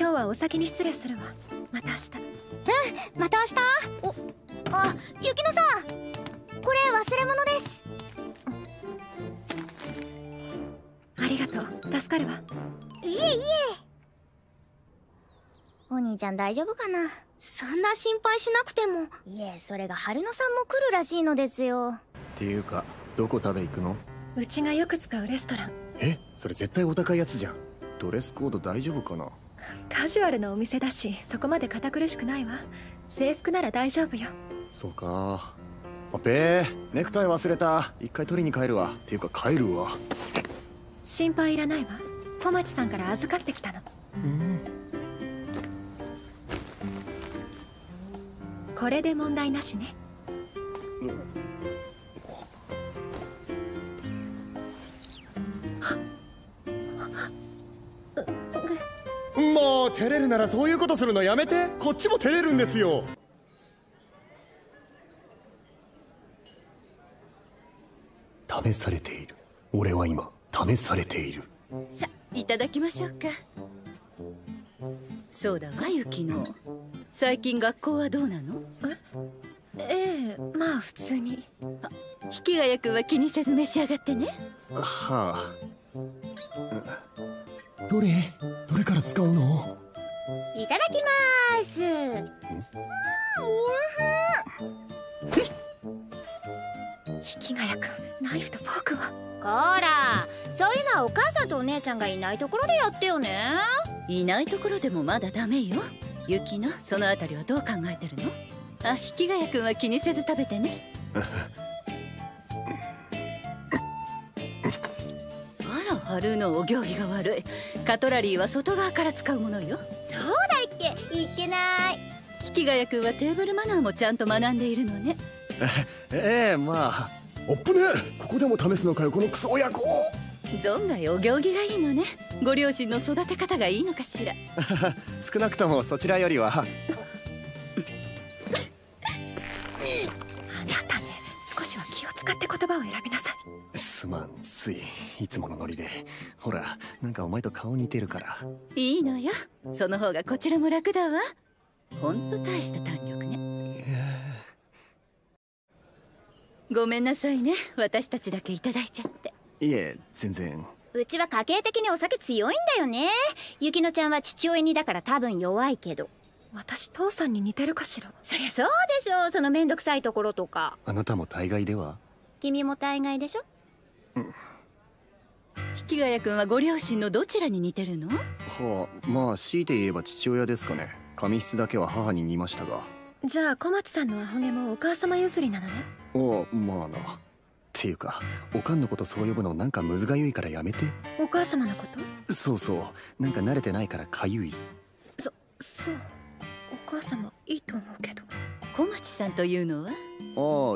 今日はお先に失礼するわ。また明日。うん、また明日。お、あ、雪乃さん、これ忘れ物です。ありがとう、助かるわ。いえいえ。お兄ちゃん大丈夫かな。そんな心配しなくても。いえ、それが春野さんも来るらしいのですよ。っていうか、どこ食べ行くの？うちがよく使うレストラン。え、それ絶対お高いやつじゃん。ドレスコード大丈夫かな？カジュアルなお店だし、そこまで堅苦しくないわ。制服なら大丈夫よ。そうか。あべー、ネクタイ忘れた。一回取りに帰るわ。っていうか帰るわ。心配いらないわ。小町さんから預かってきたの。うん。これで問題なしね。もう照れるならそういうことするのやめて。こっちも照れるんですよ。試されている。俺は今試されている。さ、いただきましょうか。そうだわ、雪乃。最近学校はどうなの？ええ、まあ普通に。引きが役は気にせず召し上がってね。はあ。どれから使うの？いただきまーす。おいしい。引きが役、ナイフとフォークは。こーら、そういうのはお母さんとお姉ちゃんがいないところでやってよね。いないところでもまだダメよ。雪乃、そのあたりはどう考えてるの？あ、引きがやくんは気にせず食べてね。あら、春のお行儀が悪い。カトラリーは外側から使うものよ。そうだっけ？いけない。引きがやくんはテーブルマナーもちゃんと学んでいるのね。ええ、まあ。おっぷね、ここでも試すのかよ、このクソ親子。存外お行儀がいいのね。ご両親の育て方がいいのかしら。少なくともそちらよりは。あなたね、少しは気を使って言葉を選びなさい。すまん、ついいつものノリで。ほら、なんかお前と顔似てるから。いいのよ、その方がこちらも楽だわ。ほんと大した胆力ね。ごめんなさいね、私たちだけいただいちゃって。いえ、全然。うちは家計的にお酒強いんだよね。雪乃ちゃんは父親にだから多分弱いけど。私、父さんに似てるかしら。そりゃそうでしょ、そのめんどくさいところとか。あなたも大概では？君も大概でしょ。うん。引ヶ谷君はご両親のどちらに似てるの？はあ、まあ強いて言えば父親ですかね。髪質だけは母に似ましたが。じゃあ小松さんのアホ毛もお母様譲りなのね。ああ、まあな。っていうか、おかんのことそう呼ぶのなんかむずがゆいからやめて。お母様のこと？そうそう、なんか慣れてないからかゆい。そう、お母様いいと思うけど。小町さんというのは？ああ、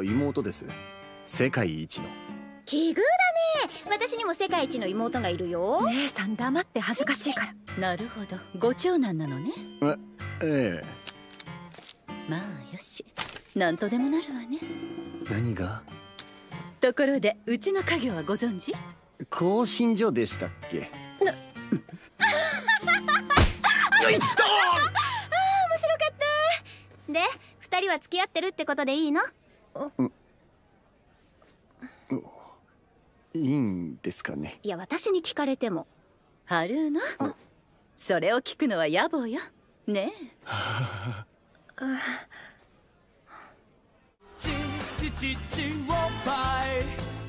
妹です。世界一の奇遇だね。私にも世界一の妹がいるよ。姉さん黙って、恥ずかしいから。なるほど、ご長男なのね。ええ、まあよし、なんとでもなるわね。何が？ところで、うちの家業はご存知？更新所でしたっけ？な面白かった。で、二人は付き合ってるってことでいいの？いいんですかね。いや、私に聞かれても。春のそれを聞くのは野暮よ。ねえ。チンおっぱい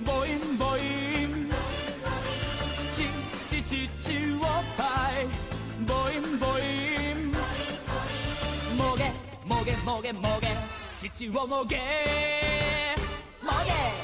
ボインボイン、チンおっぱいボインボイン、もげもげもげもげ、チチをもげもげ。